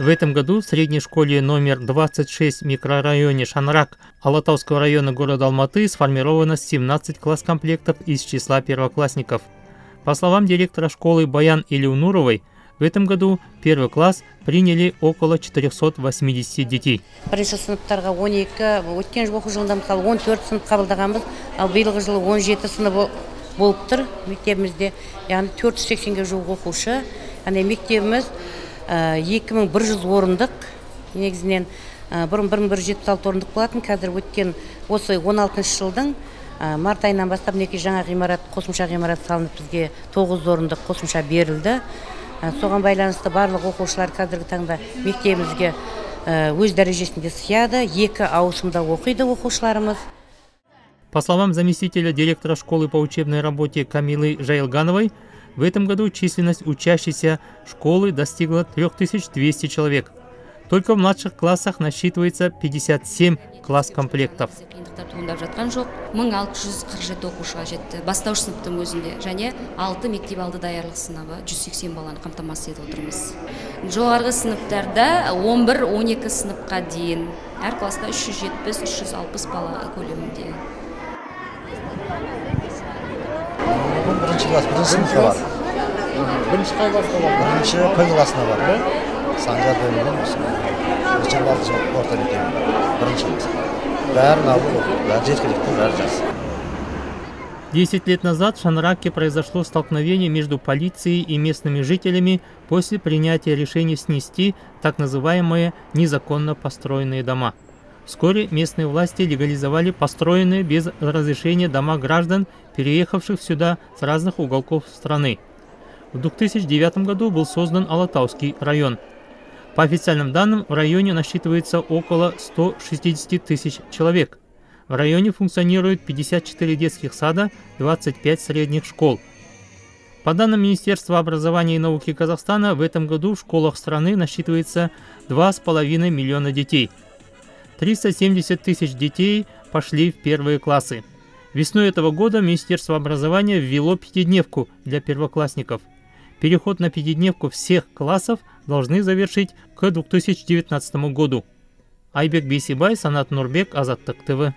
В этом году в средней школе номер 26 в микрорайоне Шанырак Алатауского района города Алматы сформировано 17 класс-комплектов из числа первоклассников. По словам директора школы Баян Ильюнуровой, в этом году первый класс приняли около 480 детей. Соған байланысты барлық оқушылар қазіргі таңда мектебімізге өз дәрежесінде сияды, екі ауысымда оқиды оқушыларымыз. По словам заместителя директора школы по учебной работе Камилы Жайлановой, в этом году численность учащейся школы достигла 3200 человек. Только в младших классах насчитывается 57 класс-комплектов.10 лет назад в Шаныраке произошло столкновение между полицией и местными жителями после принятия решения снести так называемые незаконно построенные дома. Вскоре местные власти легализовали построенные без разрешения дома граждан, переехавших сюда с разных уголков страны. В 2009 году был создан Алатауский район. По официальным данным, в районе насчитывается около 160 тысяч человек. В районе функционирует 54 детских сада, 25 средних школ. По данным Министерства образования и науки Казахстана, в этом году в школах страны насчитывается 2,5 миллиона детей. 370 тысяч детей пошли в первые классы. Весной этого года Министерство образования ввело пятидневку для первоклассников. Переход на пятидневку всех классов должны завершить к 2019 году. Айбек Бисебаев, Санат Нурбек, Азаттык ТВ.